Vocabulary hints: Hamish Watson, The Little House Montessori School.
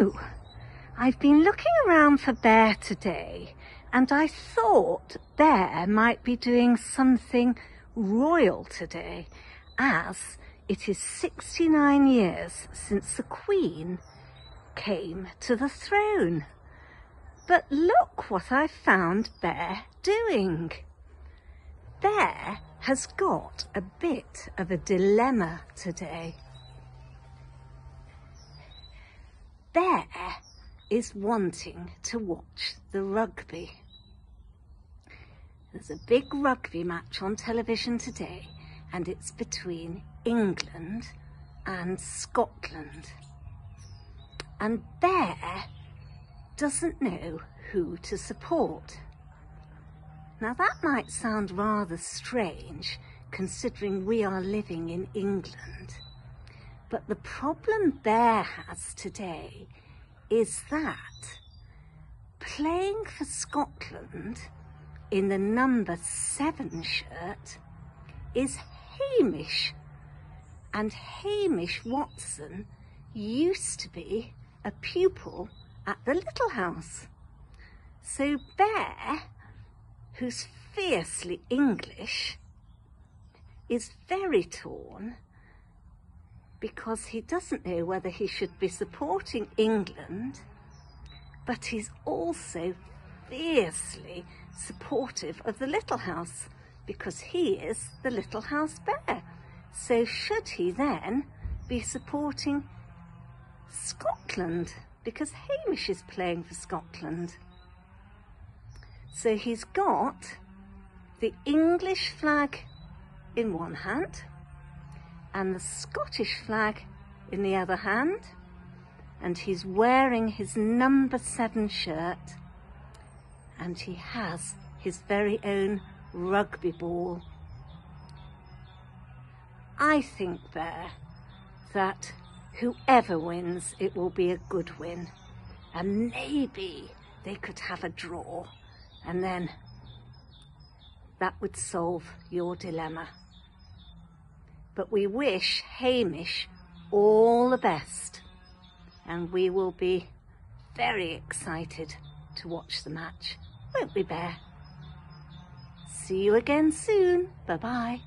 know, I've been looking around for Bear today, and I thought Bear might be doing something royal today, as it is 69 years since the Queen came to the throne. But look what I found Bear doing. Bear has got a bit of a dilemma today. Bear is wanting to watch the rugby. There's a big rugby match on television today, and it's between England and Scotland. And Bear doesn't know who to support. Now that might sound rather strange, considering we are living in England. But the problem Bear has today is that playing for Scotland in the number 7 shirt is Hamish. And Hamish Watson used to be a pupil at the Little House. So Bear, who's fiercely English, is very torn because he doesn't know whether he should be supporting England, but he's also fiercely supportive of the Little House because he is the Little House Bear. So should he then be supporting Scotland because Hamish is playing for Scotland? So he's got the English flag in one hand and the Scottish flag in the other hand, and he's wearing his number 7 shirt, and he has his very own rugby ball. I think, Bear, that whoever wins, it will be a good win, and maybe they could have a draw, and then that would solve your dilemma. But we wish Hamish all the best, and we will be very excited to watch the match, won't we, Bear? See you again soon. Bye-bye.